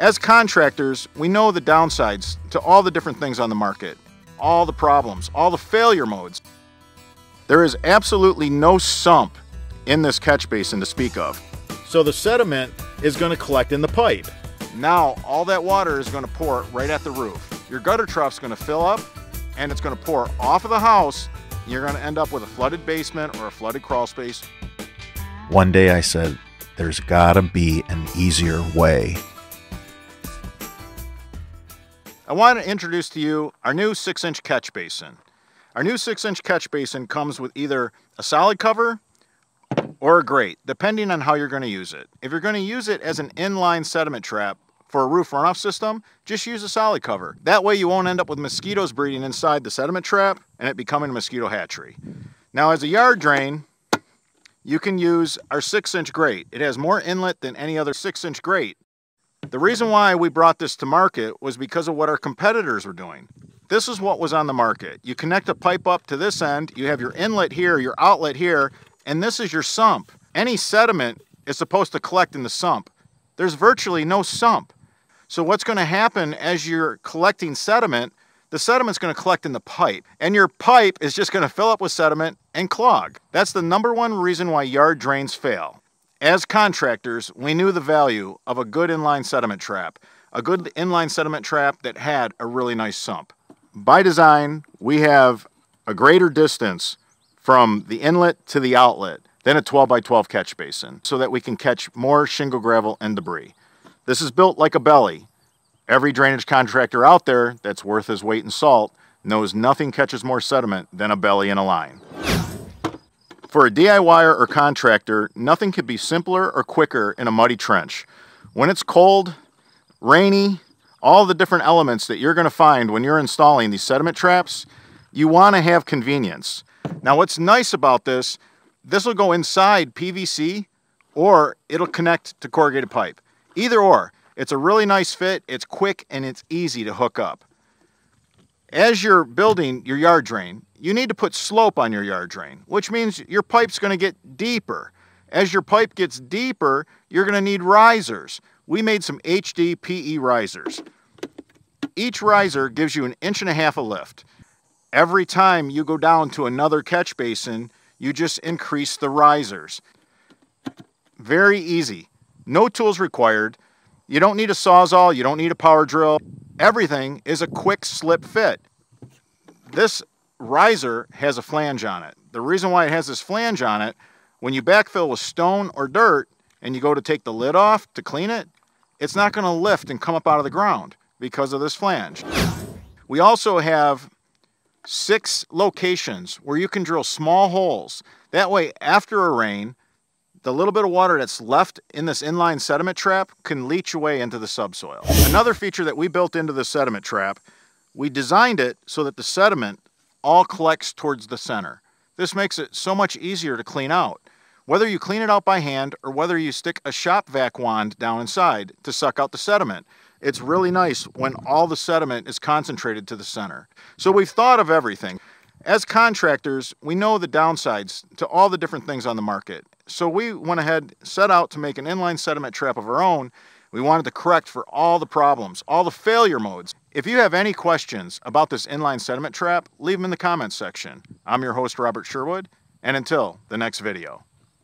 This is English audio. As contractors, we know the downsides to all the different things on the market, all the problems, all the failure modes. There is absolutely no sump in this catch basin to speak of. So the sediment is going to collect in the pipe. Now all that water is going to pour right at the roof. Your gutter trough's going to fill up and it's going to pour off of the house. You're going to end up with a flooded basement or a flooded crawl space. One day I said, there's got to be an easier way. I want to introduce to you our new 6-inch catch basin. Our new 6-inch catch basin comes with either a solid cover or a grate, depending on how you're going to use it. If you're going to use it as an inline sediment trap for a roof runoff system, just use a solid cover. That way you won't end up with mosquitoes breeding inside the sediment trap and it becoming a mosquito hatchery. Now as a yard drain, you can use our 6-inch grate. It has more inlet than any other 6-inch grate. The reason why we brought this to market was because of what our competitors were doing. This is what was on the market. You connect a pipe up to this end, you have your inlet here, your outlet here, and this is your sump. Any sediment is supposed to collect in the sump. There's virtually no sump. So what's going to happen as you're collecting sediment, the sediment's going to collect in the pipe, and your pipe is just going to fill up with sediment and clog. That's the #1 reason why yard drains fail. As contractors, we knew the value of a good inline sediment trap, a good inline sediment trap that had a really nice sump. By design, we have a greater distance from the inlet to the outlet than a 12x12 catch basin so that we can catch more shingle, gravel, and debris. This is built like a belly. Every drainage contractor out there that's worth his weight in salt knows nothing catches more sediment than a belly in a line. For a DIYer or contractor, nothing could be simpler or quicker in a muddy trench. When it's cold, rainy, all the different elements that you're going to find when you're installing these sediment traps, you want to have convenience. Now what's nice about this will go inside PVC or it'll connect to corrugated pipe. Either or, it's a really nice fit, it's quick, and it's easy to hook up. As you're building your yard drain, you need to put slope on your yard drain, which means your pipe's going to get deeper. As your pipe gets deeper, you're going to need risers. We made some HDPE risers. Each riser gives you 1.5 inches of lift. Every time you go down to another catch basin, you just increase the risers. Very easy. No tools required. You don't need a sawzall, you don't need a power drill. Everything is a quick slip fit. This riser has a flange on it. The reason why it has this flange on it, when you backfill with stone or dirt and you go to take the lid off to clean it, it's not going to lift and come up out of the ground because of this flange. We also have 6 locations where you can drill small holes. That way, after a rain, the little bit of water that's left in this inline sediment trap can leach away into the subsoil. Another feature that we built into the sediment trap, we designed it so that the sediment all collects towards the center. This makes it so much easier to clean out. Whether you clean it out by hand or whether you stick a shop vac wand down inside to suck out the sediment, it's really nice when all the sediment is concentrated to the center. So we've thought of everything. As contractors, we know the downsides to all the different things on the market. So we went ahead, set out to make an inline sediment trap of our own. We wanted to correct for all the problems, all the failure modes. If you have any questions about this inline sediment trap, leave them in the comments section. I'm your host, Robert Sherwood, and until the next video.